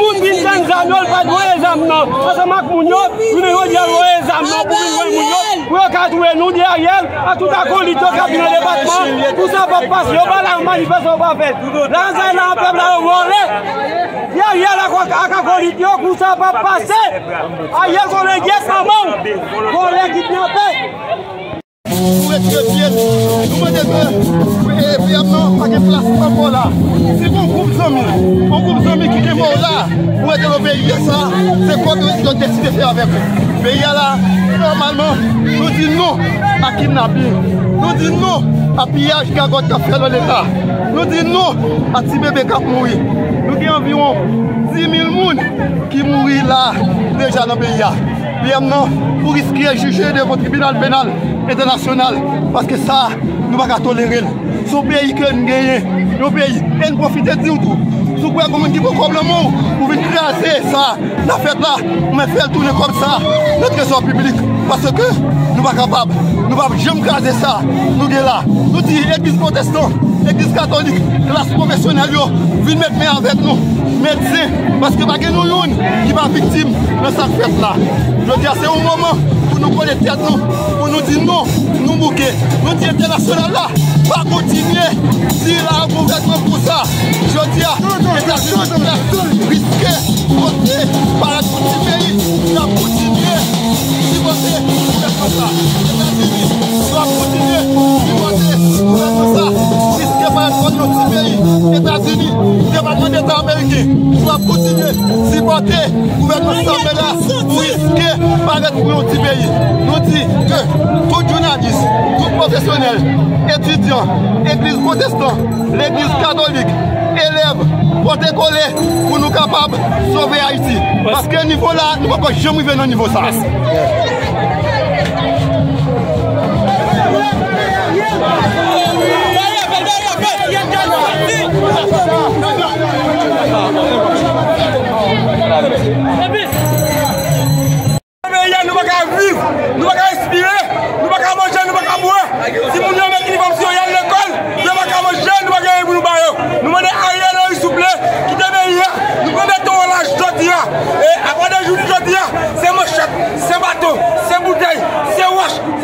Nous disons non à ces bébés qui ont mouru. Nous avons environ 10 000 personnes qui mourent là, déjà dans le pays. Maintenant, pour risquer de juger devant le tribunal pénal international, parce que ça, nous ne pouvons pas tolérer. C'est un pays que nous gagnons, nos pays, nous profitons de tout. Nous pouvons dire probablement, pour venir tracer ça, la fête là, mais faire tourner comme ça, notre trésor public, parce que nous ne sommes pas capables. Nous ne pouvons jamais craser ça. Nous sommes là. Nous disons l'église protestante, l'église catholique, classe professionnelle, venez mettre main avec nous, médecins, parce que nous sommes qui sont victimes de cette fête-là. Je dis à ce moment pour nous connaître, pour nous dire non, nous bouquer. Nous disons international-là, pas continuer, si la gouvernement pour ça. Je dis à l'international, risquer, voter, par tout le pays, la continuer. Si vous voulez, va continuer, États-Unis, département d'État américain, va continuer, si gouvernement là, risquer, paraître pour notre pays. Nous disons que tout journaliste, tout professeur professionnels, étudiants, église protestante, l'église catholique, élèves, protécolés, pour nous capables de sauver Haïti. Parce que niveau là, nous ne pouvons jamais venir au niveau ça.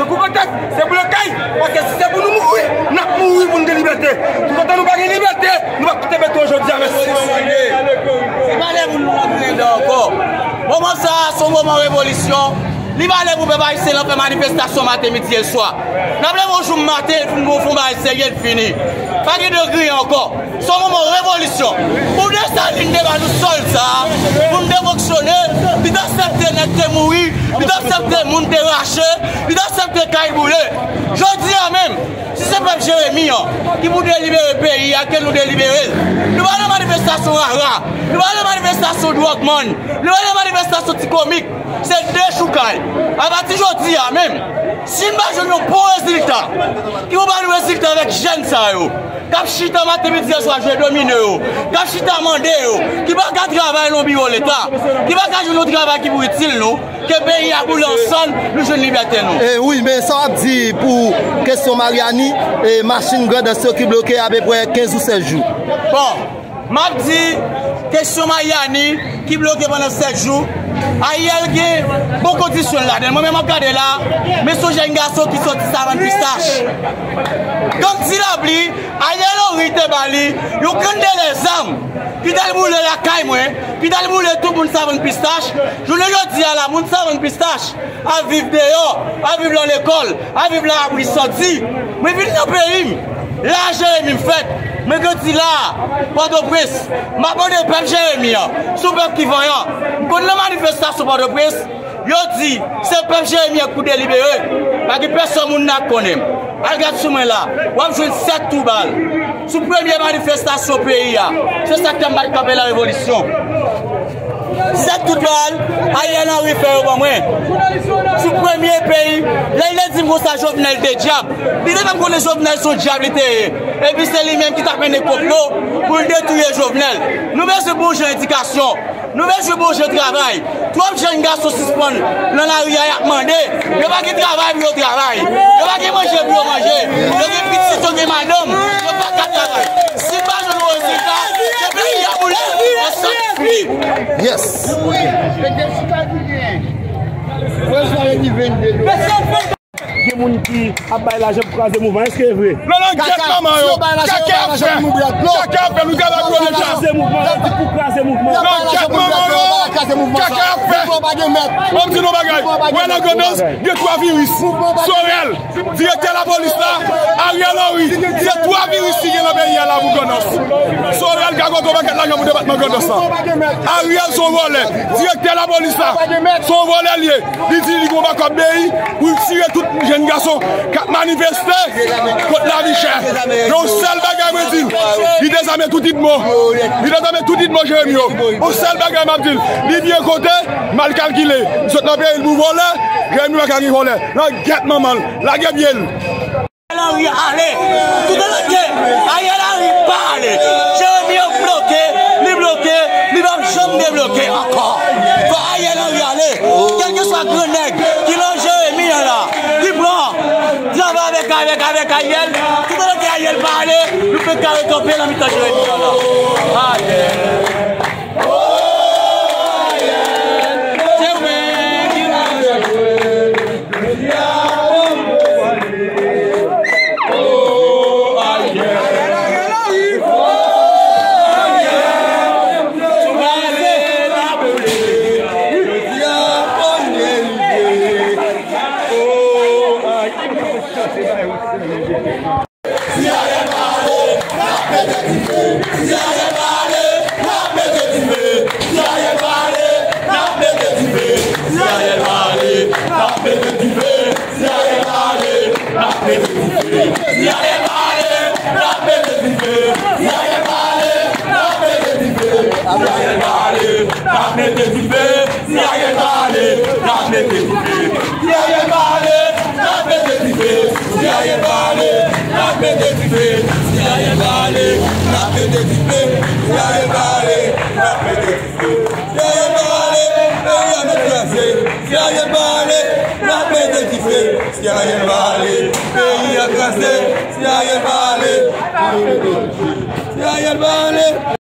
C'est pour le caille, parce que si c'est pour nous mourir, nous allons mourir pour nous liberté. Nous allons nous parler de liberté, nous allons quitter béton aujourd'hui. C'est pas les vous encore. Moment ça, son moment révolution. Il va aller pour préparer la manifestation matin, midi et soir. Nous allons bonjour matin pour nous faire essayer de finir. Pas de degré encore. Son moment révolution. Pour nous salir devant nous seuls, ça. Pour nous démotionner, puis d'accepter d'être mourir, puis d'accepter de nous déracher, puis d'accepter de nous déracher. Je dis à même, si c'est pas Jérémy qui voudrait libérer le pays, à quel nous délibérer. Nous allons à la manifestation rara, nous allons à la manifestation de Walkman, nous allons à la manifestation de comique. C'est deux choucailles. À partir d'aujourd'hui, même, si nous avons un bon résultat, qui vont avoir un résultat avec jeunes, qui chita mathématiques, qui sont dominés, qui chita mandés, qui ne peuvent pas travailler dans le bureau de l'État, qui ne peuvent pas jouer notre travail qui est utile, nous, que le pays a boulé ensemble, nous jouons liberté. Oui, mais ça a dit pour la question Mariani, et machine grande, ceux qui bloquaient à peu près 15 ou 16 jours. Bon, m'a dit, question Mariani, qui bloquait pendant 16 jours, Aïe, il y a beaucoup de conditions là. Moi-même, je regarde là, mais ce jeune garçon qui sortit ça avant de pistache. Comme si la blie, Aïe, il y a bali, il y les armes, puis il boule la caille, puis il boule tout le monde avant de pistache. Je le dis à la monde avant de pistache, à vivre dehors, à vivre dans l'école, à vivre là où il sortit. Mais il vient dans le pays, là, j'ai une fête. Mais que tu là, Port-au-Prince, ma bonne peuple Jérémy, sous peuple qui voyant, quand la manifestation Port-au-Prince, je dis, c'est peuple Jérémy qui est délibéré, parce que personne ne connaît. Regarde ce moi là, on joue 7 tout balle. Sous première manifestation pays, c'est ça qui a marqué la révolution. 7 tout balle, Ariel Henry fait au moins. Sous premier pays, là il dit que c'est un Jovenel de diable. Il dit que les Jovenel sont diables. Et puis c'est lui-même qui t'a fait des complots pour détruire Jovenel. Nous mettons bon jeu d'éducation, nous mettons bon jeu de travail. Trois jeunes garçons suspendus dans la rue à demander, il n'y a pas de travail pour le travail, il n'y a pas de manger pour manger, il n'y a pas de petits sauts de madame, il n'y a pas de travail. Si pas de nos résultats, c'est bien qu'il y a pour les gens, on s'en fout. Il y a des gens qui abattent l'argent pour croiser le mouvement, est-ce que c'est vrai? Non, non, exactement, chacun jeune garçon qui a manifesté contre la vie chère. Donc, seul bagage, je dis, il désarme tout dit de moi. Il désarme tout dit de moi, je dis, au seul bagage, je dis, il bien côté, mal calculé. Ce qu'on a fait, il vous vole, je dis, il vous vole. La guette, maman, la guette, bien. Allez, tout le monde, allez, parlez. Je viens bloquer, il va jamais débloquer encore. Allez, allez, quel que soit le nègre, qui l'a jamais mis là. Avec Ariel, tout le monde Ariel parler, nous pouvons retomber la mi-temps Thank you. Si ayer vale,